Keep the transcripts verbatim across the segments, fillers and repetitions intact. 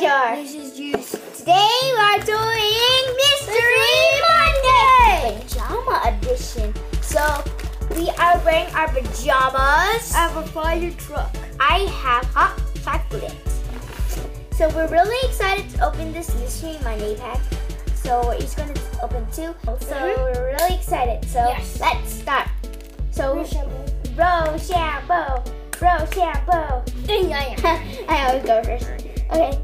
Jar. This is juice. Today we are doing Mystery Monday! Pajama edition. So we are wearing our pajamas. I have a fire truck. I have hot chocolate. So we're really excited to open this Mystery Monday pack. So we're each going to open two. So mm-hmm. we're really excited. So yes. let's start. So Rochambeau, Rochambeau. I always go first. Okay,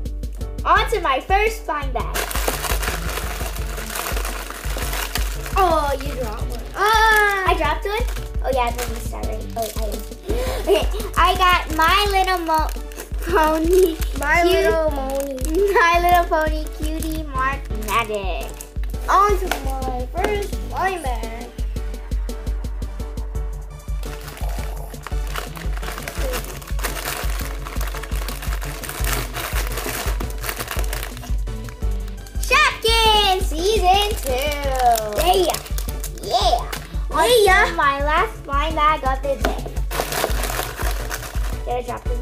on to my first blind bag. Oh, you dropped one. Ah, I dropped one. Oh yeah, it's start right. Oh, I did. Okay, I got My Little Mo Pony. My Cute. Little Pony. My Little Pony Cutie Mark Magic. On to my first blind bag. Season two. Yeah. Yeah. On yeah. my last blind bag of the day. Did I drop it?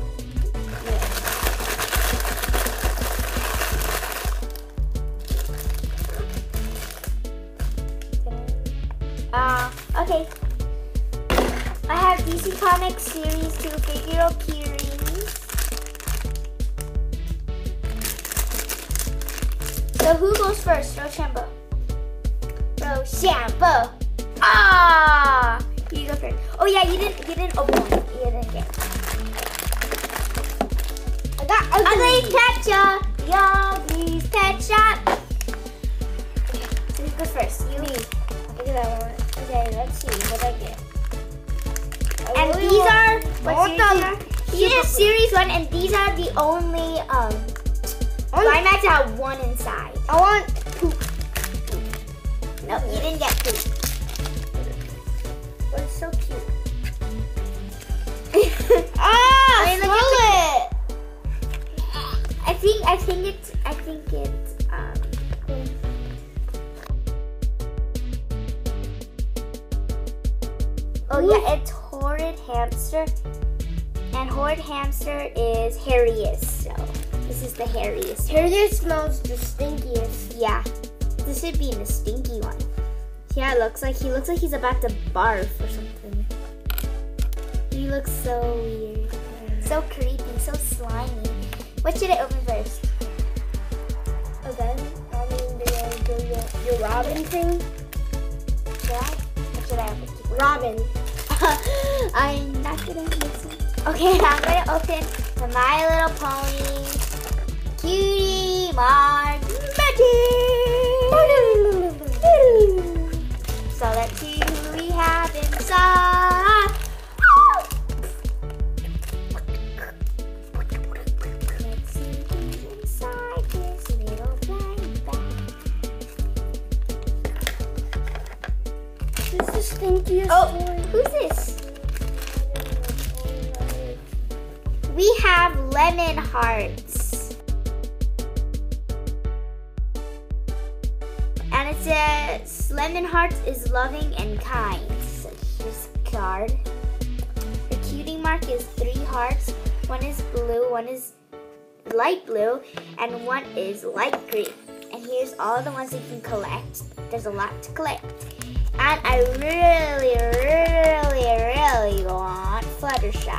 Yeah. Uh, okay. I have D C Comics Series two Figure Curie. So who goes first? Rochambeau. Rochambeau. Ah! You go first. Oh yeah, you didn't. You didn't open it. You didn't get. I got Uglies pet shop. Uglies pet shop. Okay, so who goes first? You. Me. Look at that one. Okay, let's see what I get. And really these are what series are? These are series one, and these are the only um. blind bags that have one inside. I want poop. poop. No, you didn't get poop. But it's so cute. Ah, I swallow it. I think, I think it's, I think it's, um. Oh Ooh. yeah, it's Horrid Hamster. And Horrid Hamster is hairiest, so. This is the hairiest. Hairiest smells the stinkiest. Yeah, this should be the stinky one. Yeah, it looks like he looks like he's about to barf or something. He looks so weird, so creepy, so slimy. What should I open first? Oh, then I mean the your, your Robin thing. Yeah. What should I open? Robin. I'm not gonna miss it. Okay, I'm gonna open the My Little Pony Cutie Mark Magic! So let's see who we have inside! Let's see who's inside this little blind bag. This is the stinkiest oh, one. Who's this? We have Lemon Hearts. And it says, Lemon Hearts is loving and kind. So here's a card. The cutie mark is three hearts. One is blue, one is light blue, and one is light green. And here's all the ones you can collect. There's a lot to collect. And I really, really, really want Fluttershy.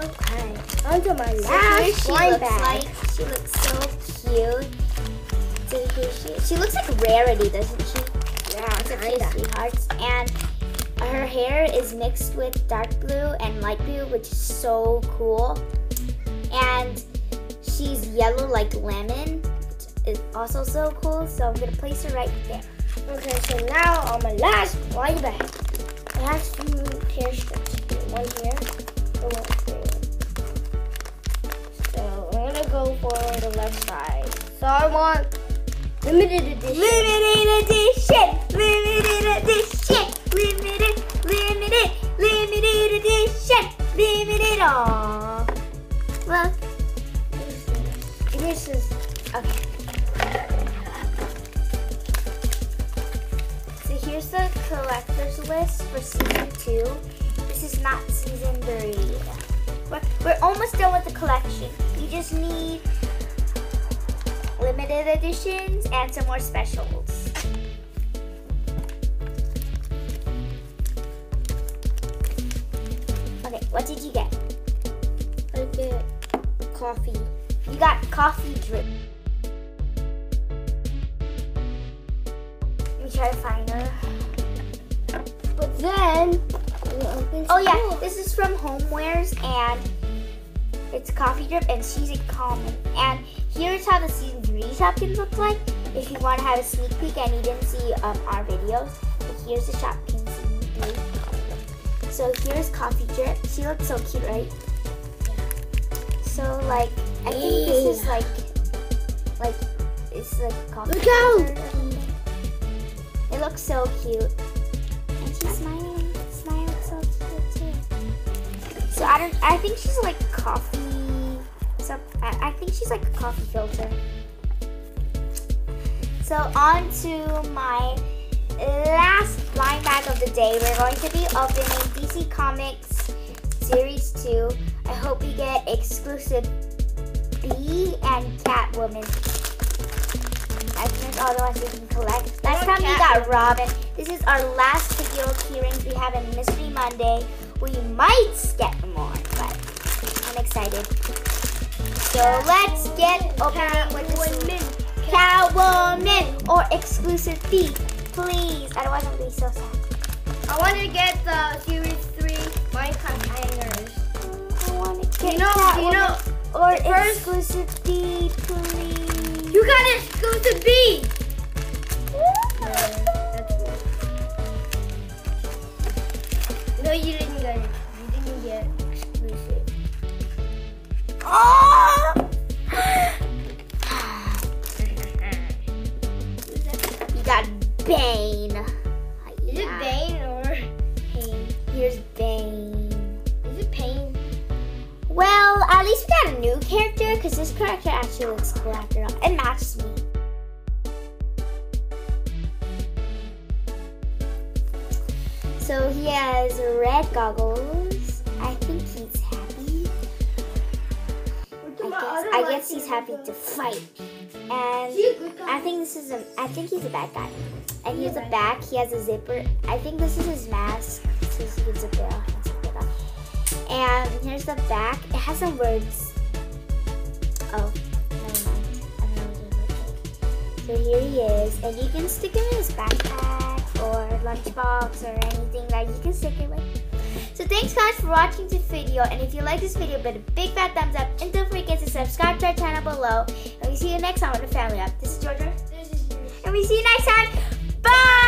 Okay, onto my last so one bag. Like, she looks so cute. She looks like Rarity, doesn't she? Yeah, it's like sweethearts. And her hair is mixed with dark blue and light blue, which is so cool. And she's yellow like lemon, which is also so cool. So I'm gonna place her right there. Okay, so now on my last blind bag, I have some hair strips. One here, and one here. So I'm gonna go for the left side. So I want. Limited edition. Limited edition. Limited edition. Limited. Limited. Limited edition. Limited. Aww. Look. Give me a scissors. Okay. So here's the collector's list for season two. This is not season three. We're, we're almost done with the collection. You just need limited editions and some more specials. Okay, what did you get? I get coffee. You got Coffee Drip. Let me try to find her. But then, oh yeah, this is from Homewares and it's Coffee Drip and she's a common. And here's how the season three Shopkins looks like. If you want to have a sneak peek and you didn't see um, our videos, but here's the Shopkins season three. So here's Coffee Drip. She looks so cute, right? Yeah. So like, I think yeah. this is like, like it's like coffee. Look out! It looks so cute. And she's smiling. So I don't. I think she's like coffee. So I, I think she's like a coffee filter. So on to my last blind bag of the day. We're going to be opening D C Comics Series Two. I hope we get exclusive B and Catwoman. I think all the ones we can collect. Last time we got Robin. This is our last video keyrings we have in Mystery Monday. We might get more, but I'm excited. So let's get opening with this Catwoman or exclusive B, please. Otherwise, I'm gonna be so sad. I want to get the series three Minecraft hangers. I want to get you know, Catwoman you know, or exclusive B, please. You got exclusive B. No, you didn't get it. You didn't get exclusive. Oh! You got Bane. Is yeah. it Bane or Pain? Here's Bane. Is it Pain? Well, at least we got a new character because this character actually looks cool after all. It matches me. So he has red goggles. I think he's happy. I guess, I guess he's happy to fight. And I think this is a, I think he's a bad guy. And he has a back, he has a zipper. I think this is his mask. So he can zip it off. And here's the back. It has some words. Oh, never mind. I'm not doing it. So here he is. And you can stick him in his backpack or lunchbox or anything that you can stick it with. So thanks guys for watching this video, and if you like this video, put a big fat thumbs up and don't forget to subscribe to our channel below, and we see you next time on the Family Up. This is Georgia. This is you. And we see you next time. Bye!